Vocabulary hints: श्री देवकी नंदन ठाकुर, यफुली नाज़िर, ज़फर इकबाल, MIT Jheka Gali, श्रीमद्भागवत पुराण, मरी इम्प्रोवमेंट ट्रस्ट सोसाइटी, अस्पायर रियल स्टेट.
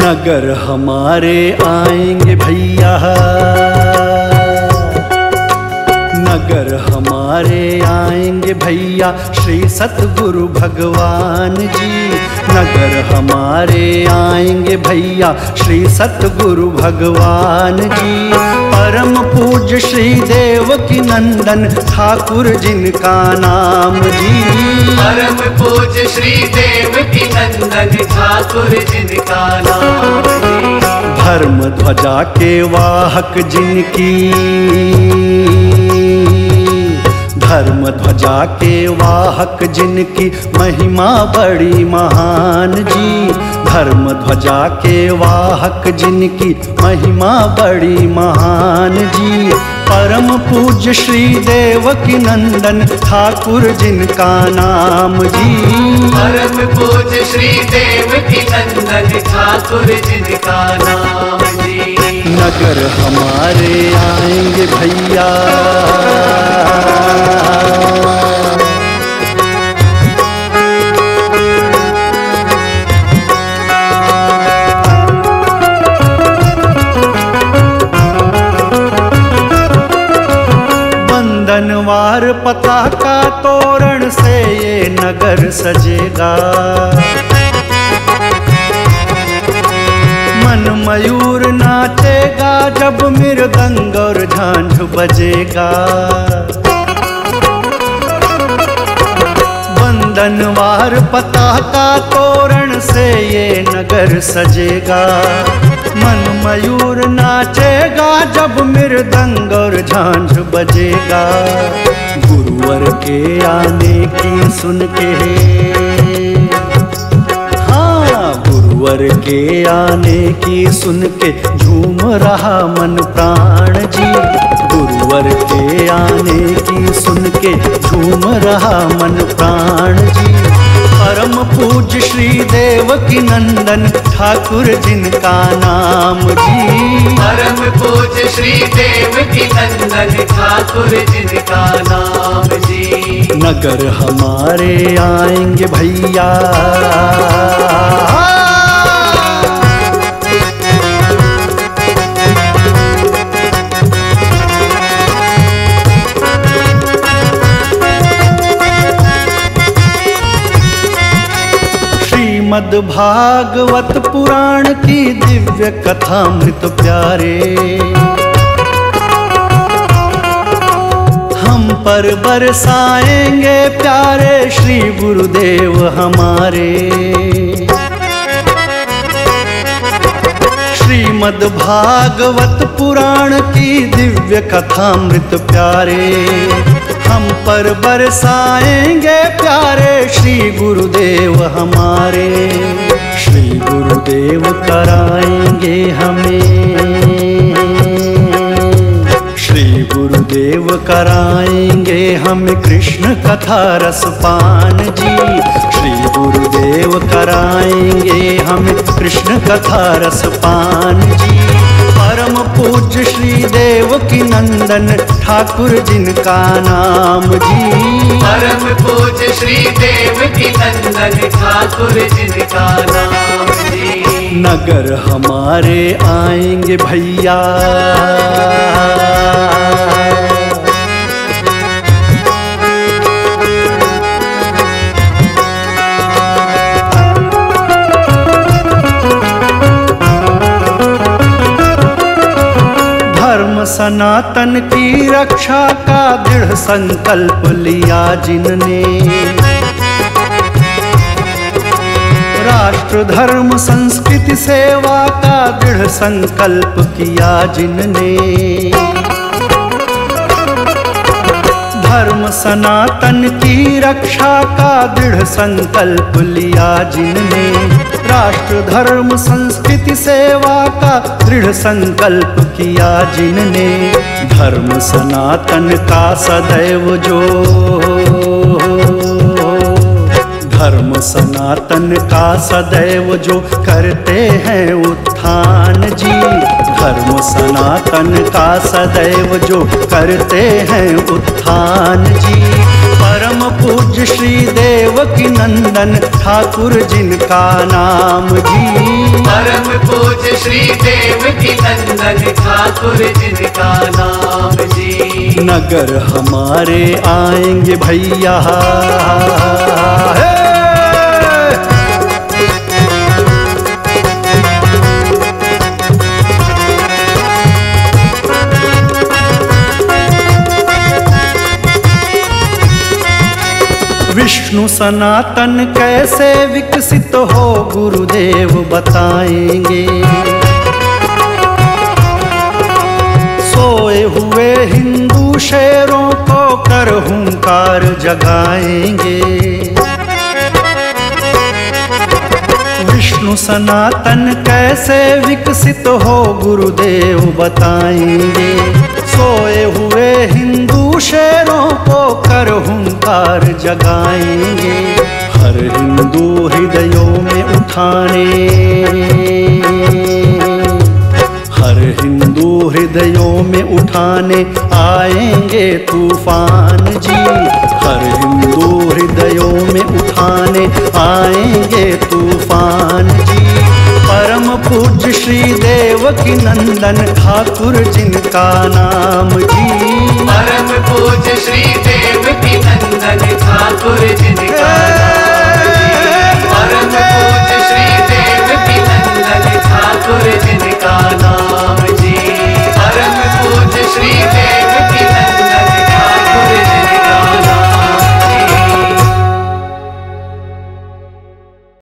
नगर हमारे आएंगे भैया, नगर हमारे आएंगे भैया श्री सतगुरु भगवान जी, नगर हमारे आएंगे भैया श्री सतगुरु भगवान जी। परम पूज्य श्री देवकी नंदन ठाकुर जिनका नाम जी, परम पूज्य श्री देवकी नंदन ठाकुर जिनका नाम जी। धर्म ध्वजा के वाहक जिनकी, धर्म ध्वजा के वाहक जिनकी महिमा बड़ी महान जी, धर्म ध्वजा के वाहक जिनकी महिमा बड़ी महान जी। परम पूज्य श्री देवकी नंदन ठाकुर जिनका नाम जी, परम पूज्य श्री देवकी नंदन ठाकुर जिनका नाम जी। नगर हमारे आएंगे भैया, बंधनवार पताका तोरण से ये नगर सजेगा, मन मयूर नाचेगा जब मृदंग और झांझ बजेगा। बंधनवार पताका तोरण से ये नगर सजेगा, मन मयूर नाचेगा जब मृदंग और झांझ बजेगा। गुरुवर के आने की सुन के, गुरुवर के आने की सुन के झूम रहा मन प्राण जी, गुरुवर के आने की सुन के झूम रहा मन प्राण जी। परम पूज्य श्री देवकी नंदन ठाकुर जिनका नाम जी, परम पूज्य श्री देवकी नंदन ठाकुर जिनका नाम जी। नगर हमारे आएंगे भैया, श्रीमद्भागवत पुराण की दिव्य कथा मृत प्यारे, हम पर बरसाएंगे प्यारे श्री गुरुदेव हमारे। श्रीमद्भागवत पुराण की दिव्य कथा मृत प्यारे, हम पर बरसाएंगे प्यारे श्री गुरुदेव हमारे। श्री गुरुदेव कराएंगे हमें, श्री गुरुदेव कराएंगे हमें कृष्ण कथा रसपान जी, श्री गुरुदेव कराएंगे हमें कृष्ण कथा रसपान जी। परम पूज्य श्री देवकी नंदन ठाकुर जिनका नाम जी, परम पूज्य श्री देवकी नंदन ठाकुर जिनका नाम जी। नगर हमारे आएंगे भैया, सनातन की रक्षा का दृढ़ संकल्प लिया जिनने, राष्ट्र धर्म संस्कृति सेवा का दृढ़ संकल्प किया जिनने। धर्म सनातन की रक्षा का दृढ़ संकल्प लिया जिनने, राष्ट्र धर्म संस्कृति सेवा का दृढ़ संकल्प किया जिनने। धर्म सनातन का सदैव जो, धर्म सनातन का सदैव जो करते हैं उत्थान जी, धर्म सनातन का सदैव जो करते हैं उत्थान जी। परम पूज्य श्री देव देवकी नंदन ठाकुर जिनका नाम जी। परम पूज्य श्री देवकी नंदन ठाकुर जिनका नाम जी। नगर हमारे आएंगे भैया, विष्णु सनातन कैसे विकसित हो गुरुदेव बताएंगे। सोए हुए हिंदू शेरों को कर हुंकार जगाएंगे। विष्णु सनातन कैसे विकसित हो गुरुदेव बताएंगे। सोए हुए हिंदू शेरों को कर हुंकार जगाएंगे। हर हिंदू हृदयों में उठाने, हर हिंदू हृदयों में उठाने आएंगे तूफान जी। हर हिंदू हृदयों में उठाने आएंगे तूफान जी। परम पूज्य श्री देवकी नंदन ठाकुर जिनका नाम जी। परम पूज्य श्री देवकी नंदन ठाकुर